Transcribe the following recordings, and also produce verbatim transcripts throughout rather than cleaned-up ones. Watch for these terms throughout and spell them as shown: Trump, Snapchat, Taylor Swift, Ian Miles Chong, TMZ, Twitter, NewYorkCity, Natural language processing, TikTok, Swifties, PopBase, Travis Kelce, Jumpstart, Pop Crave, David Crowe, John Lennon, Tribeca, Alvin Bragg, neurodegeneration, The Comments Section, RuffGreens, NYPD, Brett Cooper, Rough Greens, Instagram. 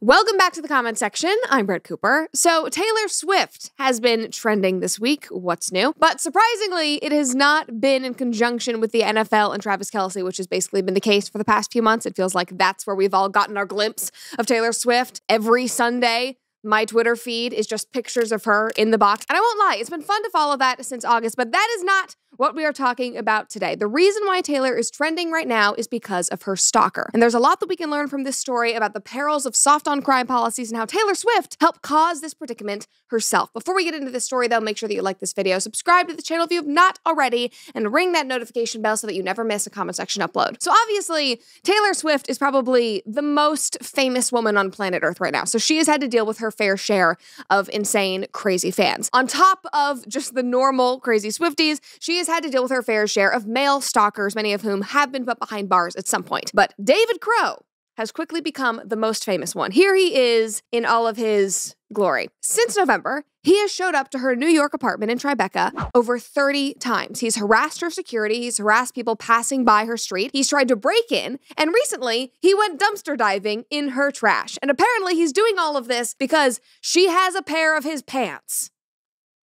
Welcome back to the comment section. I'm Brett Cooper. So Taylor Swift has been trending this week. What's new? But surprisingly, it has not been in conjunction with the N F L and Travis Kelce, which has basically been the case for the past few months. It feels like that's where we've all gotten our glimpse of Taylor Swift. Every Sunday, my Twitter feed is just pictures of her in the box. And I won't lie, it's been fun to follow that since August, but that is not what we are talking about today. The reason why Taylor is trending right now is because of her stalker. And there's a lot that we can learn from this story about the perils of soft-on-crime policies and how Taylor Swift helped cause this predicament herself. Before we get into this story, though, make sure that you like this video, subscribe to the channel if you have not already, and ring that notification bell so that you never miss a comment section upload. So obviously, Taylor Swift is probably the most famous woman on planet Earth right now. So she has had to deal with her fair share of insane, crazy fans. On top of just the normal crazy Swifties, she has had to deal with her fair share of male stalkers, many of whom have been put behind bars at some point. But David Crowe has quickly become the most famous one. Here he is in all of his glory. Since November, he has showed up to her New York apartment in Tribeca over thirty times. He's harassed her security. He's harassed people passing by her street. He's tried to break in. And recently, he went dumpster diving in her trash. And apparently, he's doing all of this because she has a pair of his pants.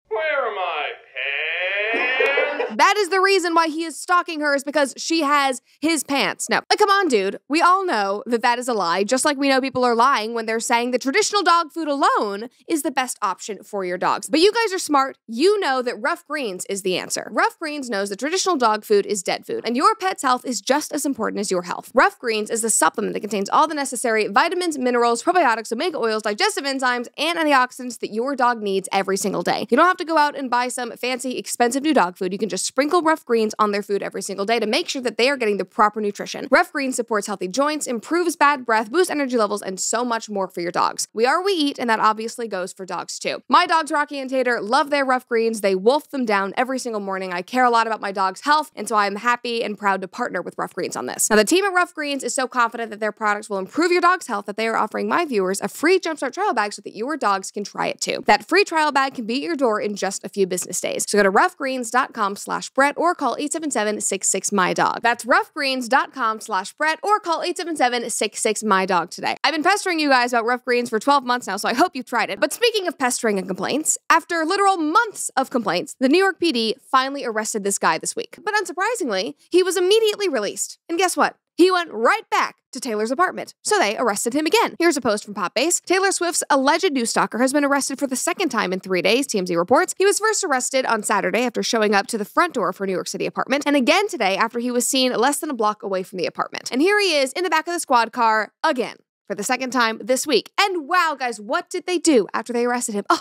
Where are my pants? That is the reason why he is stalking her, is because she has his pants. No, like, come on, dude. We all know that that is a lie, just like we know people are lying when they're saying that traditional dog food alone is the best option for your dogs. But you guys are smart. You know that Rough Greens is the answer. Rough Greens knows that traditional dog food is dead food, and your pet's health is just as important as your health. Rough Greens is the supplement that contains all the necessary vitamins, minerals, probiotics, omega oils, digestive enzymes, and antioxidants that your dog needs every single day. You don't have to go out and buy some fancy, expensive new dog food. You can just sprinkle Rough Greens on their food every single day to make sure that they are getting the proper nutrition. Rough Greens supports healthy joints, improves bad breath, boosts energy levels, and so much more for your dogs. We are we eat, and that obviously goes for dogs too. My dogs, Rocky and Tater, love their Rough Greens. They wolf them down every single morning. I care a lot about my dog's health, and so I am happy and proud to partner with Rough Greens on this. Now, the team at Rough Greens is so confident that their products will improve your dog's health that they are offering my viewers a free Jumpstart trial bag so that your dogs can try it too. That free trial bag can be at your door in just a few business days. So go to roughgreens.com slash Brett or call eight seven seven, six six, my dog. That's roughgreens.com slash Brett or call eight seven seven, six six, my dog today. I've been pestering you guys about Rough Greens for twelve months now, so I hope you've tried it. But speaking of pestering and complaints, after literal months of complaints, the New York P D finally arrested this guy this week. But unsurprisingly, he was immediately released. And guess what? He went right back to Taylor's apartment, so they arrested him again. Here's a post from PopBase. Taylor Swift's alleged new stalker has been arrested for the second time in three days, T M Z reports. He was first arrested on Saturday after showing up to the front door of her New York City apartment, and again today after he was seen less than a block away from the apartment. And here he is in the back of the squad car again for the second time this week. And wow, guys, what did they do after they arrested him? Oh,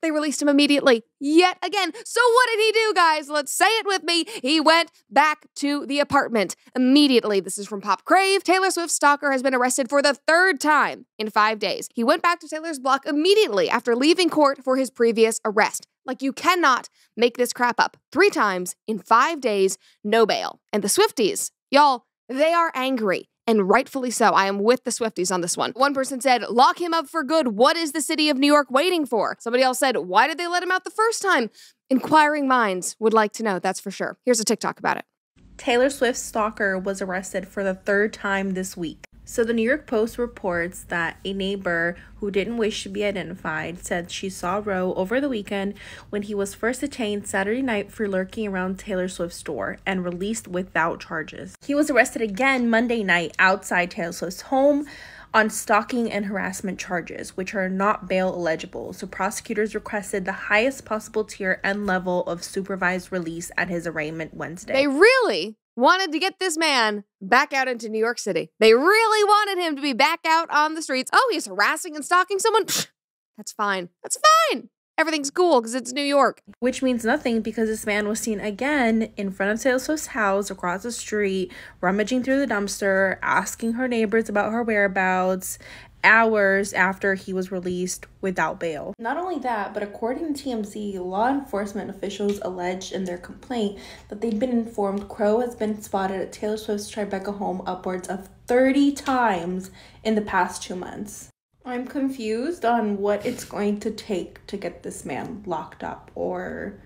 they released him immediately, yet again. So what did he do, guys? Let's say it with me. He went back to the apartment immediately. This is from Pop Crave. Taylor Swift's stalker has been arrested for the third time in five days. He went back to Taylor's block immediately after leaving court for his previous arrest. Like, you cannot make this crap up. Three times in five days, no bail. And the Swifties, y'all, they are angry. And rightfully so. I am with the Swifties on this one. One person said, lock him up for good. What is the city of New York waiting for? Somebody else said, why did they let him out the first time? Inquiring minds would like to know, that's for sure. Here's a TikTok about it. Taylor Swift's stalker was arrested for the third time this week. So the New York Post reports that a neighbor who didn't wish to be identified said she saw Rowe over the weekend when he was first detained Saturday night for lurking around Taylor Swift's door and released without charges. He was arrested again Monday night outside Taylor Swift's home on stalking and harassment charges, which are not bail eligible, so prosecutors requested the highest possible tier and level of supervised release at his arraignment Wednesday. They really wanted to get this man back out into New York City. They really wanted him to be back out on the streets. Oh, he's harassing and stalking someone? Pfft, that's fine. That's fine. Everything's cool because it's New York. Which means nothing, because this man was seen again in front of Taylor Swift's house across the street, rummaging through the dumpster, asking her neighbors about her whereabouts, hours after he was released without bail. Not only that, but according to T M Z, law enforcement officials alleged in their complaint that they'd been informed Crowe has been spotted at Taylor Swift's Tribeca home upwards of thirty times in the past two months. I'm confused on what it's going to take to get this man locked up or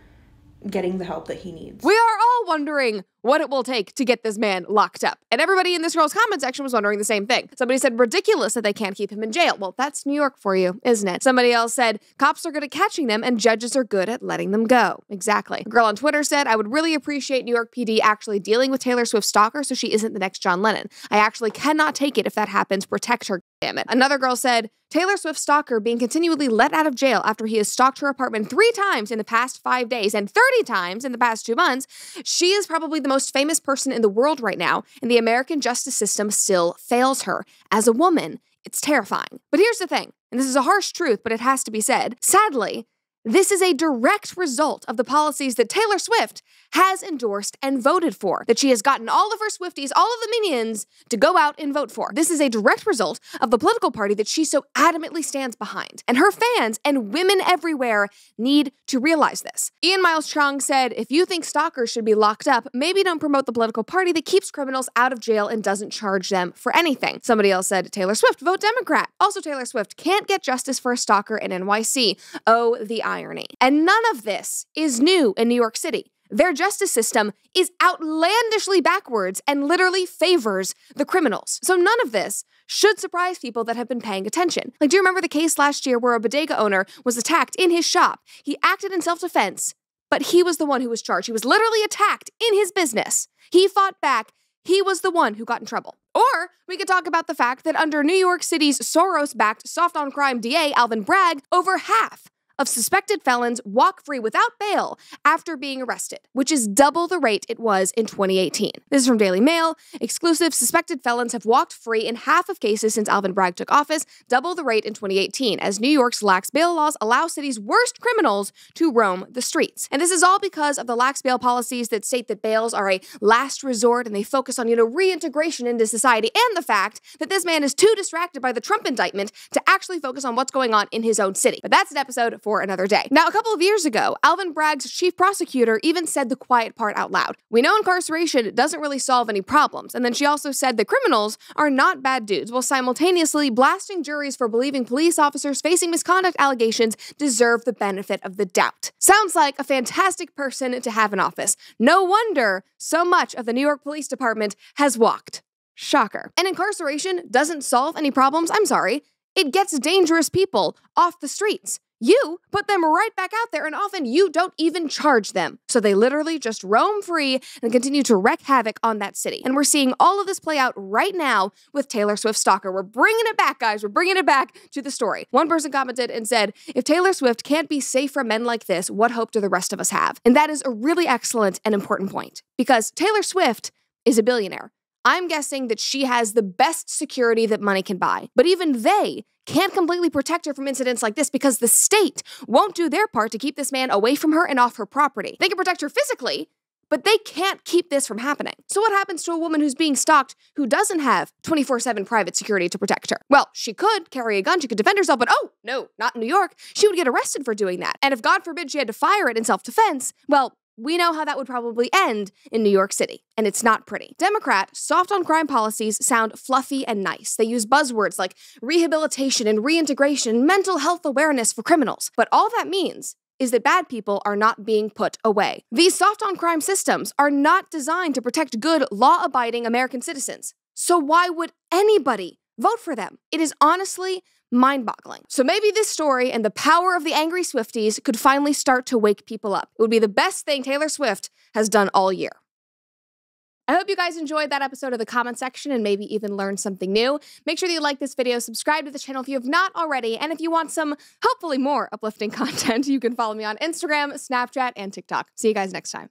getting the help that he needs. We are all wondering, what it will take to get this man locked up. And everybody in this girl's comment section was wondering the same thing. Somebody said, ridiculous that they can't keep him in jail. Well, that's New York for you, isn't it? Somebody else said, cops are good at catching them and judges are good at letting them go. Exactly. A girl on Twitter said, I would really appreciate New York P D actually dealing with Taylor Swift's stalker so she isn't the next John Lennon. I actually cannot take it if that happens. Protect her, damn it. Another girl said, Taylor Swift's stalker being continually let out of jail after he has stalked her apartment three times in the past five days and thirty times in the past two months, she is probably the most famous person in the world right now, and the American justice system still fails her. As a woman, it's terrifying. But here's the thing, and this is a harsh truth, but it has to be said. Sadly, this is a direct result of the policies that Taylor Swift has endorsed and voted for, that she has gotten all of her Swifties, all of the minions, to go out and vote for. This is a direct result of the political party that she so adamantly stands behind. And her fans and women everywhere need to realize this. Ian Miles Chong said, if you think stalkers should be locked up, maybe don't promote the political party that keeps criminals out of jail and doesn't charge them for anything. Somebody else said, Taylor Swift, vote Democrat. Also, Taylor Swift can't get justice for a stalker in N Y C. Oh, the irony. And none of this is new in New York City. Their justice system is outlandishly backwards and literally favors the criminals. So none of this should surprise people that have been paying attention. Like, do you remember the case last year where a bodega owner was attacked in his shop? He acted in self-defense, but he was the one who was charged. He was literally attacked in his business. He fought back. He was the one who got in trouble. Or we could talk about the fact that under New York City's Soros-backed soft-on-crime D A, Alvin Bragg, over half of suspected felons walk free without bail after being arrested, which is double the rate it was in twenty eighteen. This is from Daily Mail. Exclusive suspected felons have walked free in half of cases since Alvin Bragg took office, double the rate in twenty eighteen, as New York's lax bail laws allow city's worst criminals to roam the streets. And this is all because of the lax bail policies that state that bails are a last resort and they focus on, you know, reintegration into society, and the fact that this man is too distracted by the Trump indictment to actually focus on what's going on in his own city. But that's an episode for another day. Now, a couple of years ago, Alvin Bragg's chief prosecutor even said the quiet part out loud. We know incarceration doesn't really solve any problems. And then she also said that criminals are not bad dudes, while simultaneously blasting juries for believing police officers facing misconduct allegations deserve the benefit of the doubt. Sounds like a fantastic person to have in office. No wonder so much of the New York Police Department has walked. Shocker. And incarceration doesn't solve any problems? I'm sorry. It gets dangerous people off the streets. You put them right back out there, and often you don't even charge them. So they literally just roam free and continue to wreak havoc on that city. And we're seeing all of this play out right now with Taylor Swift's stalker. We're bringing it back, guys. We're bringing it back to the story. One person commented and said, if Taylor Swift can't be safe from men like this, what hope do the rest of us have? And that is a really excellent and important point, because Taylor Swift is a billionaire. I'm guessing that she has the best security that money can buy. But even they can't completely protect her from incidents like this, because the state won't do their part to keep this man away from her and off her property. They can protect her physically, but they can't keep this from happening. So what happens to a woman who's being stalked who doesn't have twenty-four seven private security to protect her? Well, she could carry a gun, she could defend herself, but oh, no, not in New York. She would get arrested for doing that. And if God forbid she had to fire it in self-defense, well, we know how that would probably end in New York City, and it's not pretty. Democrat soft-on-crime policies sound fluffy and nice. They use buzzwords like rehabilitation and reintegration and mental health awareness for criminals. But all that means is that bad people are not being put away. These soft-on-crime systems are not designed to protect good, law-abiding American citizens. So why would anybody vote for them? It is honestly mind-boggling. So maybe this story and the power of the angry Swifties could finally start to wake people up. It would be the best thing Taylor Swift has done all year. I hope you guys enjoyed that episode of the comment section and maybe even learned something new. Make sure that you like this video, subscribe to the channel if you have not already, and if you want some, hopefully more, uplifting content, you can follow me on Instagram, Snapchat, and TikTok. See you guys next time.